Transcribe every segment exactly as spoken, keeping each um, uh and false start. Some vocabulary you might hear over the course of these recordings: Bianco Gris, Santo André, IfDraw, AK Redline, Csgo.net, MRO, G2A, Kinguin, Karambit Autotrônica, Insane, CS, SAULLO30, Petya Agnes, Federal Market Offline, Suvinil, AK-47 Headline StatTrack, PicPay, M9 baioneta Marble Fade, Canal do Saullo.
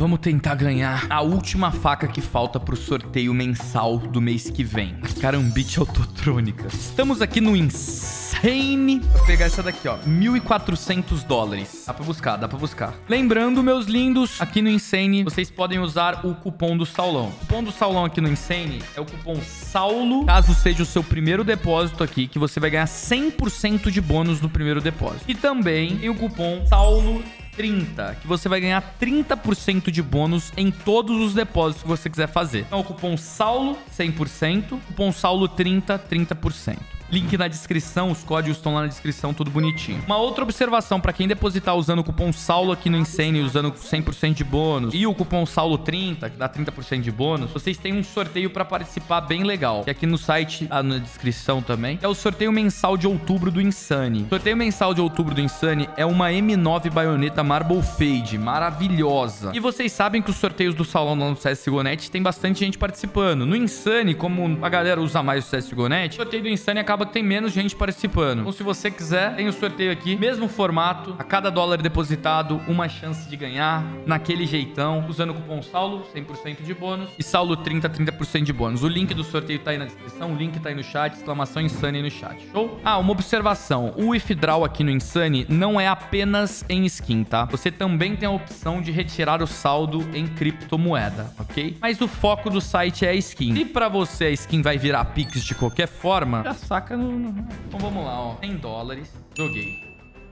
Vamos tentar ganhar a última faca que falta pro sorteio mensal do mês que vem. Karambit Autotrônica. Estamos aqui no Insane. Vou pegar essa daqui, ó. mil e quatrocentos dólares. Dá pra buscar, dá pra buscar. Lembrando, meus lindos, aqui no Insane, vocês podem usar o cupom do Saulão. O cupom do Saulão aqui no Insane é o cupom SAULLO. Caso seja o seu primeiro depósito aqui, que você vai ganhar cem por cento de bônus no primeiro depósito. E também tem o cupom SAULLO trinta, que você vai ganhar trinta por cento de bônus em todos os depósitos que você quiser fazer. Então, o cupom SAULLO, cem por cento, cupom SAULLO trinta, trinta por cento. Link na descrição, os códigos estão lá na descrição, tudo bonitinho. Uma outra observação, para quem depositar usando o cupom SAULLO aqui no Insane, usando cem por cento de bônus, e o cupom SAULLO trinta, que dá trinta por cento de bônus, vocês têm um sorteio para participar bem legal. E aqui no site, ah, na descrição também, é o sorteio mensal de outubro do Insane. O sorteio mensal de outubro do Insane é uma M nove baioneta Marble Fade, maravilhosa. E vocês sabem que os sorteios do Saulão lá no C S G O ponto net tem bastante gente participando. No Insane, como a galera usa mais o C S G O ponto net, o sorteio do Insane acaba que tem menos gente participando. Então, se você quiser, tem o sorteio aqui, mesmo formato, a cada dólar depositado, uma chance de ganhar, naquele jeitão, usando o cupom SAULLO, cem por cento de bônus, e SAULLO trinta, trinta por cento de bônus. O link do sorteio tá aí na descrição, o link tá aí no chat, exclamação Insane aí no chat, show? Ah, uma observação, o IfDraw aqui no Insane não é apenas em skin, tá? Você também tem a opção de retirar o saldo em criptomoeda, ok? Mas o foco do site é a skin. E pra você a skin vai virar Pix de qualquer forma, já saca. Então vamos lá, ó. cem dólares. Joguei.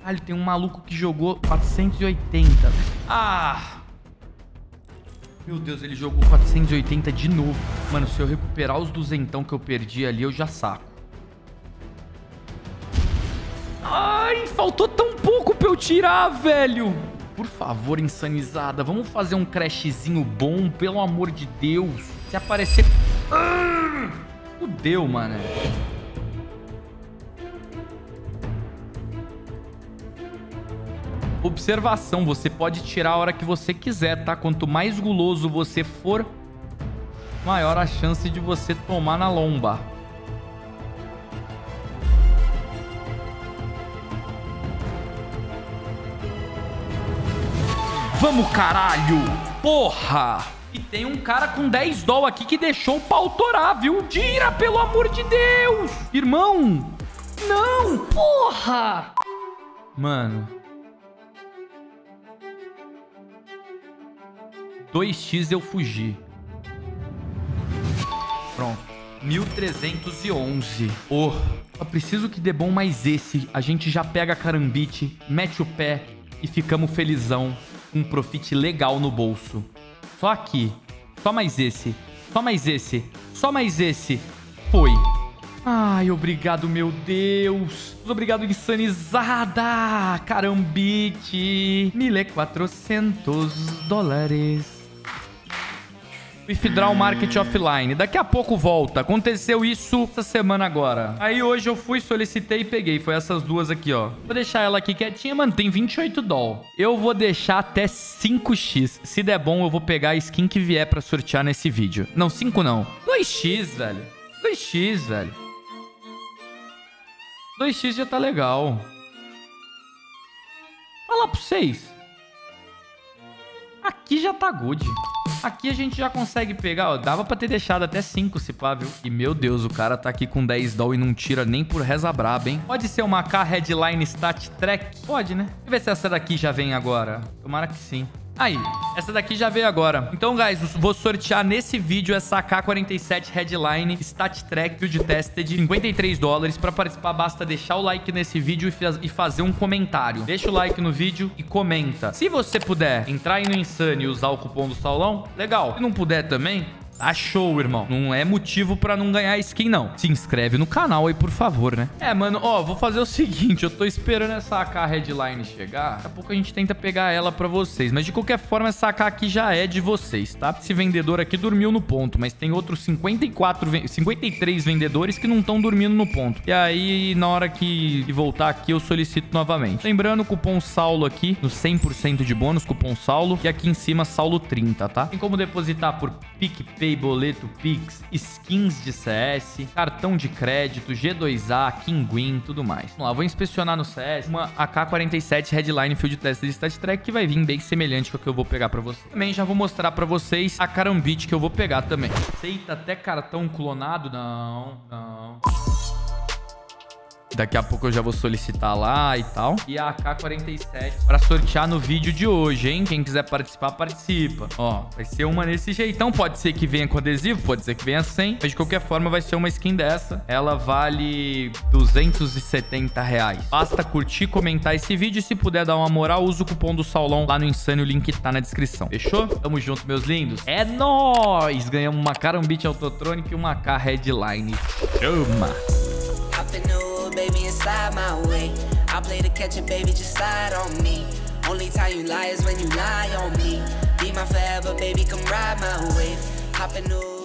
Caralho, tem um maluco que jogou quatrocentos e oitenta. Ah! Meu Deus, ele jogou quatrocentos e oitenta de novo. Mano, se eu recuperar os duzentão que eu perdi ali, eu já saco. Ai, faltou tão pouco pra eu tirar, velho. Por favor, insanizada. Vamos fazer um crashzinho bom, pelo amor de Deus. Se aparecer... Ah! Fudeu, mano. Observação, você pode tirar a hora que você quiser, tá? Quanto mais guloso você for, maior a chance de você tomar na lomba. Vamos, caralho! Porra! E tem um cara com dez dólares aqui que deixou o pau torar, viu? Tira, pelo amor de Deus! Irmão! Não! Porra! Mano... dois vezes eu fugi. Pronto. mil trezentos e onze. Oh. Só preciso que dê bom mais esse. A gente já pega a Karambit, mete o pé e ficamos felizão. Um profit legal no bolso. Só aqui. Só mais esse. Só mais esse. Só mais esse. Foi. Ai, obrigado, meu Deus. Obrigado, insanizada. Karambit. mil e quatrocentos dólares. Federal Market Offline. Daqui a pouco volta. Aconteceu isso essa semana agora. Aí hoje eu fui, solicitei e peguei. Foi essas duas aqui, ó. Vou deixar ela aqui quietinha. Mano, tem vinte e oito dólares. Eu vou deixar até cinco vezes. Se der bom, eu vou pegar a skin que vier pra sortear nesse vídeo. Não, cinco não. dois vezes, velho. dois vezes, velho. dois vezes já tá legal. Fala pra vocês. Aqui já tá good. Aqui a gente já consegue pegar, ó. Dava pra ter deixado até cinco, se pá, viu? E, meu Deus, o cara tá aqui com dez doll e não tira nem por reza braba, hein? Pode ser uma A K Redline StatTrack? Pode, né? Deixa eu ver se essa daqui já vem agora. Tomara que sim. Aí, essa daqui já veio agora. Então, guys, vou sortear nesse vídeo essa A K quarenta e sete Headline StatTrack Field Tested, cinquenta e três dólares. Pra participar, basta deixar o like nesse vídeo e, faz, e fazer um comentário. Deixa o like no vídeo e comenta. Se você puder entrar aí no Insane e usar o cupom do Saulão, legal. Se não puder também, tá show, irmão. Não é motivo pra não ganhar skin, não. Se inscreve no canal aí, por favor, né? É, mano, ó, vou fazer o seguinte. Eu tô esperando essa A K Redline chegar. Daqui a pouco a gente tenta pegar ela pra vocês. Mas de qualquer forma, essa A K aqui já é de vocês, tá? Esse vendedor aqui dormiu no ponto. Mas tem outros cinquenta e quatro, cinquenta e três vendedores que não estão dormindo no ponto. E aí, na hora que voltar aqui, eu solicito novamente. Lembrando, cupom SAULLO aqui, no cem por cento de bônus, cupom SAULLO. E aqui em cima, SAULLO trinta, tá? Tem como depositar por... PicPay, boleto, Pix, skins de C S, cartão de crédito, G dois A, Kinguin, tudo mais. Vamos lá, vou inspecionar no C S uma A K quarenta e sete Headline Field Test de StatTrack, que vai vir bem semelhante ao que eu vou pegar pra vocês. Também já vou mostrar pra vocês a Karambit que eu vou pegar também. Aceita até cartão clonado? Não, não. Daqui a pouco eu já vou solicitar lá e tal. E a A K quarenta e sete para sortear no vídeo de hoje, hein? Quem quiser participar, participa. Ó, vai ser uma nesse jeitão. Pode ser que venha com adesivo, pode ser que venha sem. Mas de qualquer forma, vai ser uma skin dessa. Ela vale duzentos e setenta reais. Basta curtir, comentar esse vídeo. E se puder dar uma moral, usa o cupom do Saulão lá no Insane. O link tá na descrição. Fechou? Tamo junto, meus lindos. É nóis! Ganhamos uma Karambit Autotrônica e uma A K Redline. Chama! Baby, inside my way. I play to catch it, baby, just slide on me. Only time you lie is when you lie on me. Be my forever, baby, come ride my wave. Hop in the